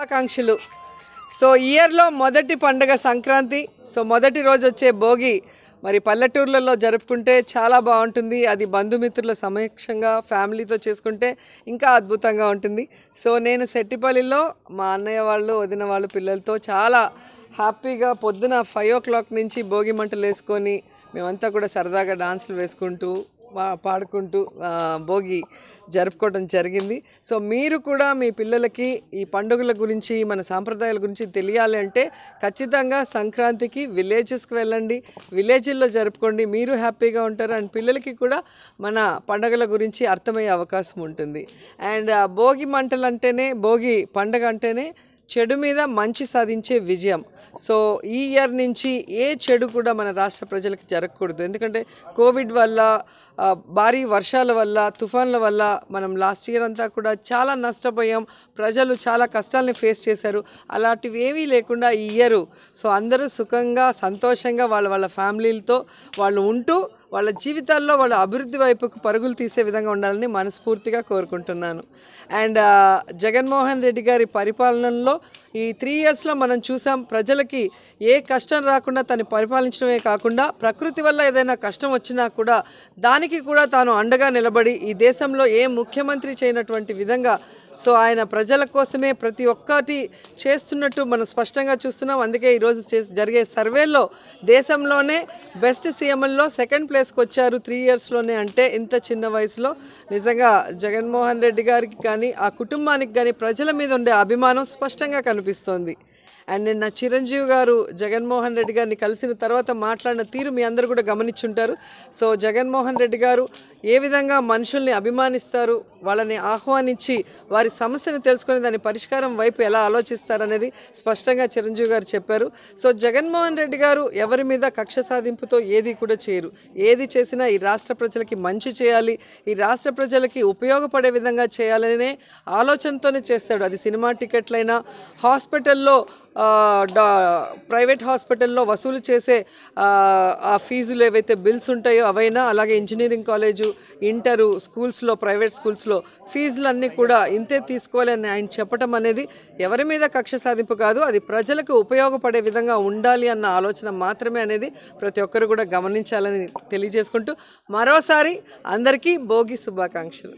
శుభాకాంక్షలు। సో ఇయర్లో మొదటి పండుగ సంక్రాంతి, సో మొదటి రోజు వచ్చే భోగి మరి పల్లెటూర్లలో జరుపుకుంటే చాలా బాగుంటుంది, అది బంధుమిత్రుల సమక్షంగా ఫ్యామిలీతో చేసుకుంటే ఇంకా అద్భుతంగా ఉంటుంది। సో నేను సెట్టిపల్లిలో మా అన్నయ్య వాళ్ళు వదిన వాళ్ళు పిల్లలతో చాలా హ్యాపీగా పొద్దున 5 o'clock నుంచి భోగి మంటలు వేసుకొని మేమంతా కూడా సరదాగా డాన్సులు వేసుకుంటూ పాడుకుంటూ భోగి జరుపుకోవడం జరిగింది। సో మీరు కూడా మీ పిల్లలకి ఈ పండుగల గురించి మన సాంప్రదాయాల గురించి తెలియాలి అంటే ఖచ్చితంగా సంక్రాంతికి విలేజెస్కి వెళ్ళండి, విలేజ్ల్లో జరుపుకోండి, మీరు హ్యాపీగా ఉంటారు అండ్ పిల్లలకి కూడా మన పండుగల గురించి అర్థమయ్యే అవకాశం ఉంటుంది। అండ్ భోగి మంటలు అంటేనే భోగి పండుగ అంటేనే చెడు మీద మంచి సాధించే విజయం। సో ఈ ఇయర్ నుంచి ఏ చెడు కూడా మన రాష్ట్ర ప్రజలకు జరగకూడదు, ఎందుకంటే కోవిడ్ వల్ల భారీ వర్షాల వల్ల తుఫాన్ల వల్ల మనం లాస్ట్ ఇయర్ అంతా కూడా చాలా నష్టపోయాం, ప్రజలు చాలా కష్టాలను ఫేస్ చేశారు। అలాంటివి ఏమీ లేకుండా ఈ ఇయర్ సో అందరూ సుఖంగా సంతోషంగా వాళ్ళ ఫ్యామిలీలతో వాళ్ళు ఉంటూ వాళ్ళ జీవితాల్లో వాళ్ళ అభివృద్ధి వైపుకు పరుగులు తీసే విధంగా ఉండాలని మనస్ఫూర్తిగా కోరుకుంటున్నాను। అండ్ జగన్మోహన్ రెడ్డి గారి పరిపాలనలో ఈ 3 yearsలో మనం చూసాం, ప్రజలకి ఏ కష్టం రాకుండా తను పరిపాలించడమే కాకుండా ప్రకృతి వల్ల ఏదైనా కష్టం వచ్చినా కూడా దానికి కూడా తాను అండగా నిలబడి ఈ దేశంలో ఏ ముఖ్యమంత్రి చేయనటువంటి విధంగా సో ఆయన ప్రజల కోసమే ప్రతి ఒక్కటి చేస్తున్నట్టు మనం స్పష్టంగా చూస్తున్నాం। అందుకే ఈరోజు జరిగే సర్వేల్లో దేశంలోనే బెస్ట్ సీఎంలో 2nd ప్లేస్కి వచ్చారు 3 yearsలోనే। అంటే ఇంత చిన్న వయసులో నిజంగా జగన్మోహన్ రెడ్డి గారికి కానీ ఆ కుటుంబానికి కానీ ప్రజల మీద ఉండే అభిమానం స్పష్టంగా కనిపిస్తోంది। అండ్ నిన్న చిరంజీవి గారు జగన్మోహన్ రెడ్డి గారిని కలిసిన తర్వాత మాట్లాడిన తీరు మీ అందరూ కూడా గమనించుంటారు। సో జగన్మోహన్ రెడ్డి గారు ఏ విధంగా మనుషుల్ని అభిమానిస్తారు, వాళ్ళని ఆహ్వానించి వారి సమస్యను తెలుసుకొని దాని పరిష్కారం వైపు ఎలా ఆలోచిస్తారనేది స్పష్టంగా చిరంజీవి గారు చెప్పారు। సో జగన్మోహన్ రెడ్డి గారు ఎవరి మీద కక్ష సాధింపుతో ఏది కూడా చేయరు, ఏది చేసినా ఈ రాష్ట్ర ప్రజలకి మంచి చేయాలి, ఈ రాష్ట్ర ప్రజలకి ఉపయోగపడే విధంగా చేయాలనే ఆలోచనతోనే చేస్తాడు। అది సినిమా టికెట్లైనా హాస్పిటల్లో ప్రైవేట్ హాస్పిటల్లో వసూలు చేసే ఆ ఫీజులు ఏవైతే బిల్స్ ఉంటాయో అవైనా, అలాగే ఇంజనీరింగ్ కాలేజు ఇంటరు స్కూల్స్లో ప్రైవేట్ స్కూల్స్లో ఫీజులన్నీ కూడా ఇంతే తీసుకోవాలని ఆయన చెప్పడం అనేది ఎవరి మీద కక్ష సాధింపు కాదు, అది ప్రజలకు ఉపయోగపడే విధంగా ఉండాలి అన్న ఆలోచన మాత్రమే అనేది ప్రతి ఒక్కరు కూడా గమనించాలని తెలియజేసుకుంటూ మరోసారి అందరికీ భోగి శుభాకాంక్షలు।